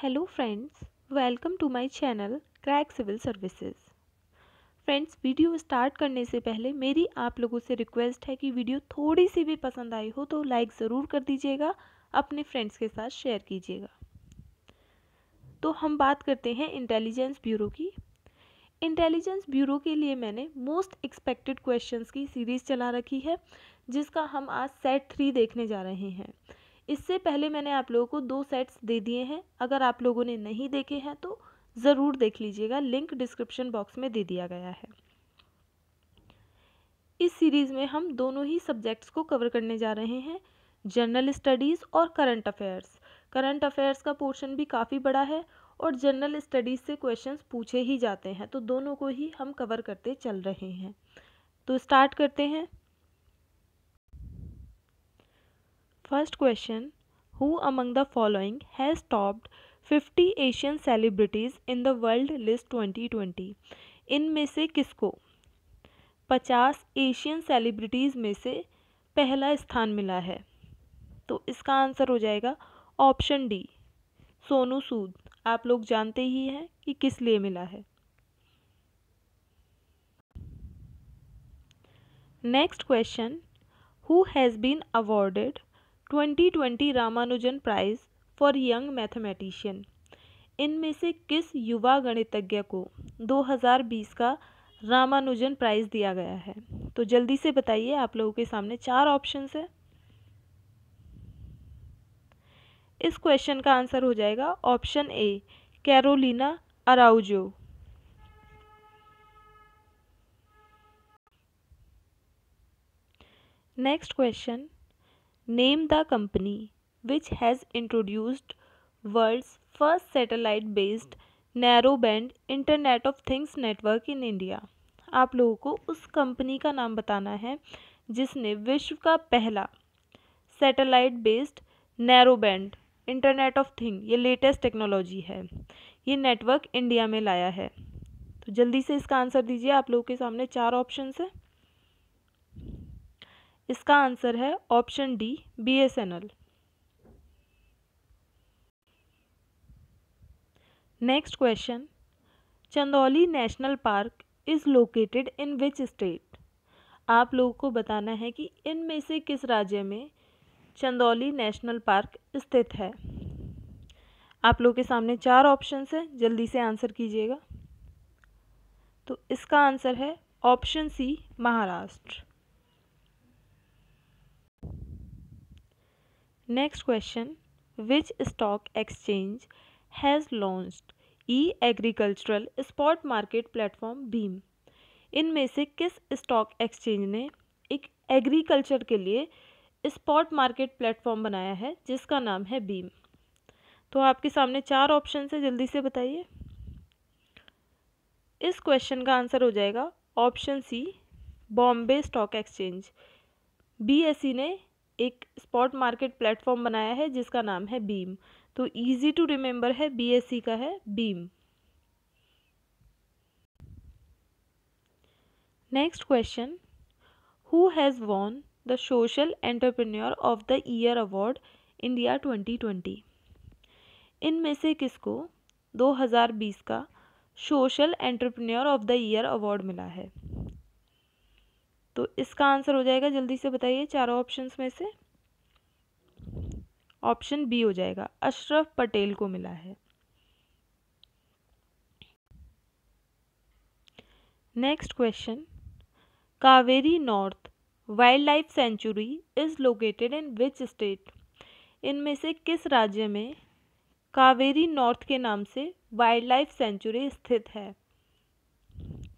Hello friends, welcome to my channel crack civil services. Friends, video start करने से पहले मेरी आप लोगों से रिक्वेस्ट है कि वीडियो थोड़ी सी भी पसंद आई हो तो लाइक ज़रूर कर दीजिएगा, अपने फ्रेंड्स के साथ शेयर कीजिएगा। तो हम बात करते हैं इंटेलिजेंस ब्यूरो की। इंटेलिजेंस ब्यूरो के लिए मैंने मोस्ट एक्सपेक्टेड क्वेश्चंस की सीरीज़ चला रखी है, जिसका हम आज सेट 3 देखने जा रहे हैं। इससे पहले मैंने आप लोगों को 2 सेट्स दे दिए हैं, अगर आप लोगों ने नहीं देखे हैं तो ज़रूर देख लीजिएगा, लिंक डिस्क्रिप्शन बॉक्स में दे दिया गया है। इस सीरीज़ में हम दोनों ही सब्जेक्ट्स को कवर करने जा रहे हैं, जनरल स्टडीज़ और करंट अफेयर्स। करंट अफेयर्स का पोर्शन भी काफ़ी बड़ा है और जनरल स्टडीज़ से क्वेश्चंस पूछे ही जाते हैं, तो दोनों को ही हम कवर करते चल रहे हैं। तो स्टार्ट करते हैं। First question, who among the following has topped 50 Asian celebrities in the world list 2020। इनमें से किसको 50 एशियन सेलिब्रिटीज़ में से पहला स्थान मिला है? तो इसका आंसर हो जाएगा ऑप्शन डी, सोनू सूद। आप लोग जानते ही हैं कि किस लिए मिला है। Next question, who has been awarded 2020 Ramanujan prize for young mathematician. इनमें से किस युवा गणितज्ञ को 2020 का रामानुजन प्राइज़ दिया गया है? तो जल्दी से बताइए, आप लोगों के सामने 4 ऑप्शंस है। इस क्वेश्चन का आंसर हो जाएगा option A, Carolina Araujo. Next question, name the company which has introduced world's first satellite based narrow band internet of things network in India. आप लोगों को उस कंपनी का नाम बताना है जिसने विश्व का पहला satellite based narrow band internet of thing, ये लेटेस्ट टेक्नोलॉजी है, ये नेटवर्क इंडिया में लाया है। तो जल्दी से इसका आंसर दीजिए, आप लोगों के सामने 4 ऑप्शंस है। इसका आंसर है option D, BSNL। Next question, Chandauli national park is located in which state. आप लोगों को बताना है कि इनमें से किस राज्य में चंदौली नेशनल पार्क स्थित है। आप लोगों के सामने 4 ऑप्शंस हैं, जल्दी से आंसर कीजिएगा। तो इसका आंसर है option C, Maharashtra. Next question, which stock exchange has launched E agricultural spot market platform BEAM. इनमें से किस स्टॉक एक्सचेंज ने एक एग्रीकल्चर के लिए स्पॉट मार्केट प्लेटफॉर्म बनाया है जिसका नाम है भीम। तो आपके सामने 4 ऑप्शन है, जल्दी से बताइए। इस क्वेश्चन का आंसर हो जाएगा option C, Bombay stock exchange. BSE ने एक स्पॉट मार्केट प्लेटफॉर्म बनाया है जिसका नाम है बीम। तो इजी टू रिमेंबर है, BSE का है BEAM. Next question, who has won the social entrepreneur of the year award India 2020। इनमें से किसको 2020 का social entrepreneur of the year award मिला है? तो इसका आंसर हो जाएगा, जल्दी से बताइए, 4 ऑप्शंस में से ऑप्शन बी हो जाएगा, अशरफ पटेल को मिला है। Next question, Kaveri north wild life sanctuary is located in which state. इनमें से किस राज्य में कावेरी नॉर्थ के नाम से वाइल्ड लाइफ सेंचुरी स्थित है?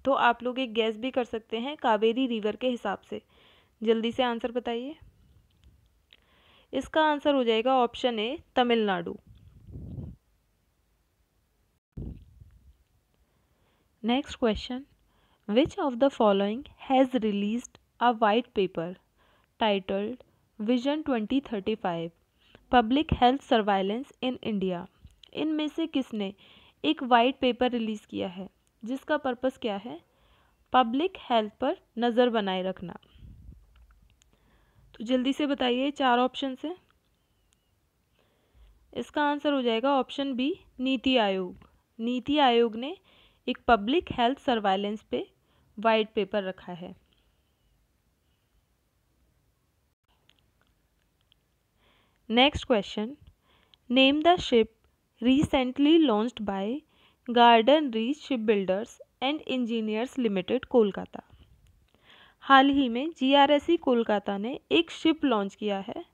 तो आप लोग एक गैस भी कर सकते हैं कावेरी रिवर के हिसाब से, जल्दी से आंसर बताइए। इसका आंसर हो जाएगा option A, Tamil Nadu. Next question, which of the following has released a white paper titled vision 2035 public health surveillance in India. इनमें से किसने एक वाइट पेपर रिलीज़ किया है जिसका पर्पस क्या है? पब्लिक हेल्थ पर नज़र बनाए रखना। तो जल्दी से बताइए, 4 ऑप्शन हैं। इसका आंसर हो जाएगा ऑप्शन बी नीति आयोग। नीति आयोग ने एक पब्लिक हेल्थ सर्वाइलेंस पे वाइट पेपर रखा है। Next question, name the ship recently launched by garden reach shipbuilders and engineers limited Kolkata. हाल ही में जीआरएसई कोलकाता ने एक शिप लॉन्च किया है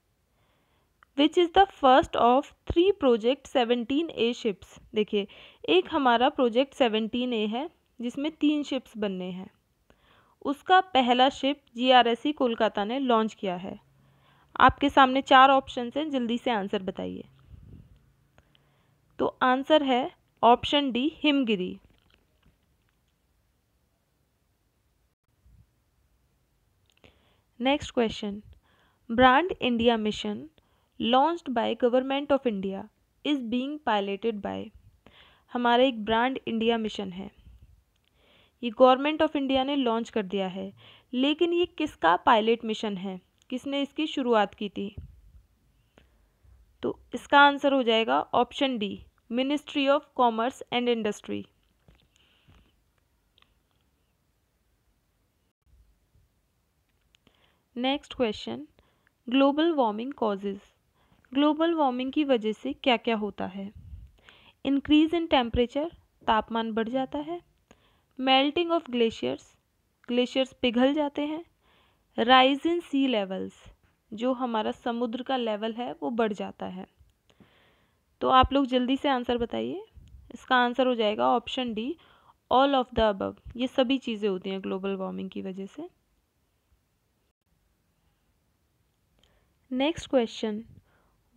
which is the first of 3 project 17A ships. देखिए एक हमारा प्रोजेक्ट 17A है जिसमें 3 शिप्स बनने हैं, उसका पहला शिप जीआरएसई कोलकाता ने लॉन्च किया है। आपके सामने 4 ऑप्शंस हैं, जल्दी से आंसर बताइए। तो आंसर है option D Himgiri. Next question, brand India mission launched by government of India is being piloted by. हमारा एक ब्रांड इंडिया मिशन है, ये गवर्नमेंट ऑफ इंडिया ने लॉन्च कर दिया है, लेकिन ये किसका पायलट मिशन है, किसने इसकी शुरुआत की थी? तो इसका आंसर हो जाएगा option D ministry of commerce and industry. Next question, global warming causes. Global warming की वजह से क्या क्या होता है? इंक्रीज इन टेम्परेचर, तापमान बढ़ जाता है। मेल्टिंग ऑफ ग्लेशियर्स, ग्लेशियर्स पिघल जाते हैं। राइज इन सी लेवल्स, जो हमारा समुद्र का लेवल है वो बढ़ जाता है। तो आप लोग जल्दी से आंसर बताइए। इसका आंसर हो जाएगा option D all of the above. ये सभी चीज़ें होती हैं ग्लोबल वार्मिंग की वजह से। Next question,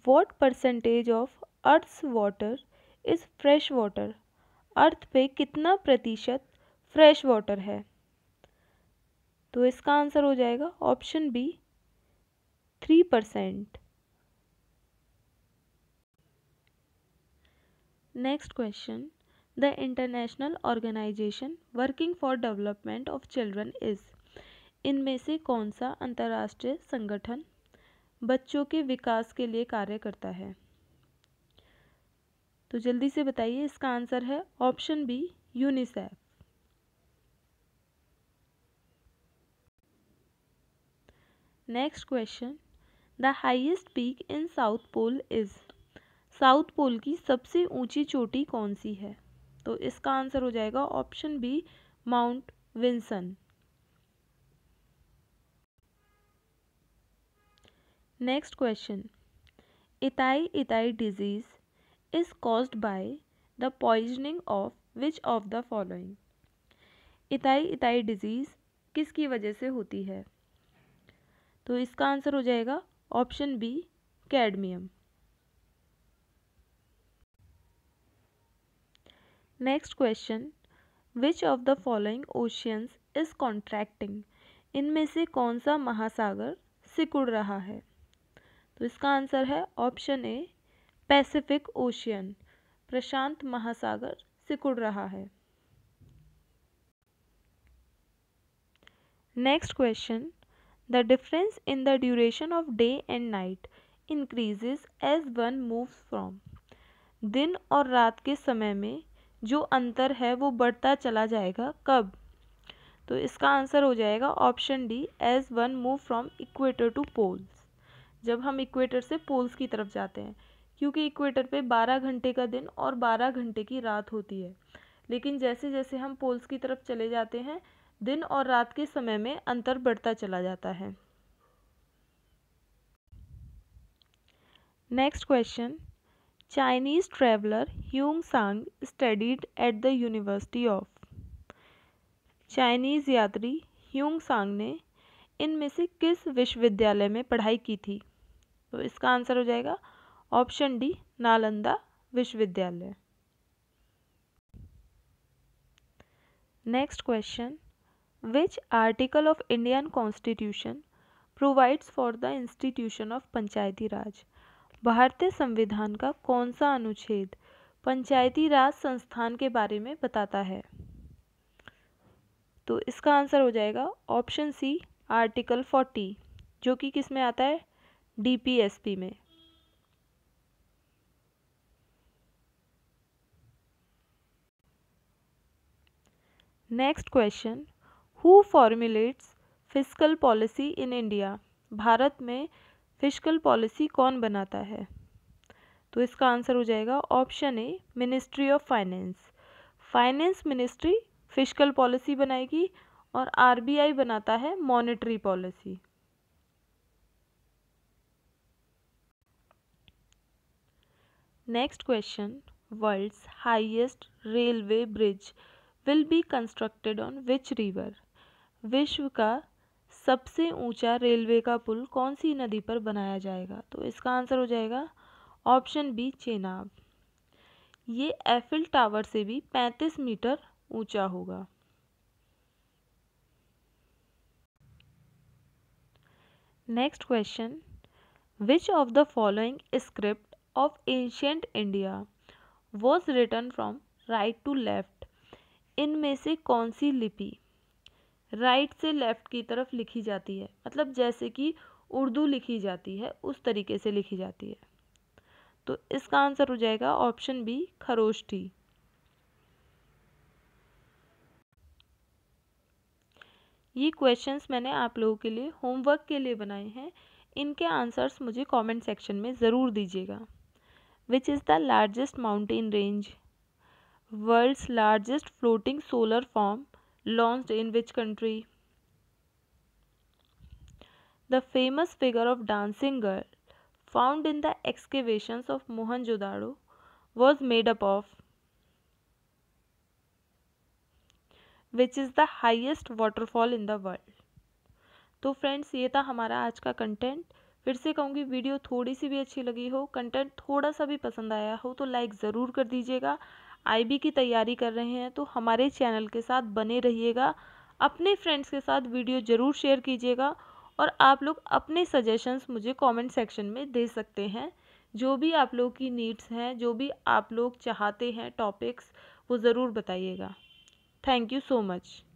what percentage of earth's water is fresh water. Earth पे कितना प्रतिशत फ्रेश वाटर है? तो इसका आंसर हो जाएगा option B 3%। Next question, the international organisation working for development of children is. इनमें से कौन सा अंतर्राष्ट्रीय संगठन बच्चों के विकास के लिए कार्य करता है? तो जल्दी से बताइए। इसका आंसर है option B UNICEF. Next question, the highest peak in south Pole is. South पोल की सबसे ऊंची चोटी कौन सी है? तो इसका आंसर हो जाएगा option B mount Vinson. Next question, itai itai disease is caused by the poisoning of which of the following. Itai itai disease किसकी वजह से होती है? तो इसका आंसर हो जाएगा option B cadmium. Next question, which of the following oceans is contracting. इनमें से कौन सा महासागर सिकुड़ रहा है? तो इसका आंसर है ऑप्शन ए पैसिफिक ओशियन। प्रशांत महासागर सिकुड़ रहा है। Next question, the difference in the duration of day and night increases as one moves from. दिन और रात के समय में जो अंतर है वो बढ़ता चला जाएगा कब? तो इसका आंसर हो जाएगा option D as one move from equator to poles. जब हम इक्वेटर से पोल्स की तरफ जाते हैं, क्योंकि इक्वेटर पे 12 घंटे का दिन और 12 घंटे की रात होती है, लेकिन जैसे जैसे हम पोल्स की तरफ चले जाते हैं दिन और रात के समय में अंतर बढ़ता चला जाता है। Next question, Chinese traveller Hiuen Tsang studied at the university of. Chinese यात्री ह्यूंग सांग ने इनमें से किस विश्वविद्यालय में पढ़ाई की थी? तो इसका आंसर हो जाएगा ऑप्शन डी नालंदा विश्वविद्यालय। Next question, which article of Indian constitution provides for the institution of पंचायती राज। भारतीय संविधान का कौन सा अनुच्छेद पंचायती राज संस्थान के बारे में बताता है? तो इसका आंसर हो जाएगा ऑप्शन सी आर्टिकल 40, जो कि किस में आता है, डीपीएसपी में। Next question, who formulates fiscal policy in India? Bharat में फिस्कल पॉलिसी कौन बनाता है? तो इसका आंसर हो जाएगा option A, ministry of finance. Finance ministry fiscal policy बनाएगी और आरबीआई बनाता है monetary policy. Next question, world's highest railway bridge will be constructed on which river? विश्व का सबसे ऊंचा रेलवे का पुल कौन सी नदी पर बनाया जाएगा? तो इसका आंसर हो जाएगा ऑप्शन बी, चेनाब। ये एफिल टावर से भी 35 मीटर ऊंचा होगा। Next question, which of the following script of ancient India was written from right to left? इनमें से कौन सी लिपि right से left की तरफ लिखी जाती है, मतलब जैसे कि उर्दू लिखी जाती है उस तरीके से लिखी जाती है? तो इसका आंसर हो जाएगा ऑप्शन बी, खरोष्ठी। ये क्वेश्चंस मैंने आप लोगों के लिए होमवर्क के लिए बनाए हैं, इनके आंसर्स मुझे कमेंट सेक्शन में ज़रूर दीजिएगा। Which is the largest mountain range? World's largest floating solar farm launched in which country? The famous figure of dancing girl found in the excavations of Mohenjo-daro was made up of? Which is the highest waterfall in the world? तो friends, ये था हमारा आज का content. फिर से कहूँगी, video थोड़ी सी भी अच्छी लगी हो, कंटेंट थोड़ा सा भी पसंद आया हो तो लाइक ज़रूर कर दीजिएगा। आईबी की तैयारी कर रहे हैं तो हमारे चैनल के साथ बने रहिएगा, अपने फ्रेंड्स के साथ वीडियो ज़रूर शेयर कीजिएगा और आप लोग अपने सजेशंस मुझे कमेंट सेक्शन में दे सकते हैं। जो भी आप लोग की नीड्स हैं, जो भी आप लोग चाहते हैं टॉपिक्स, वो ज़रूर बताइएगा। Thank you so much.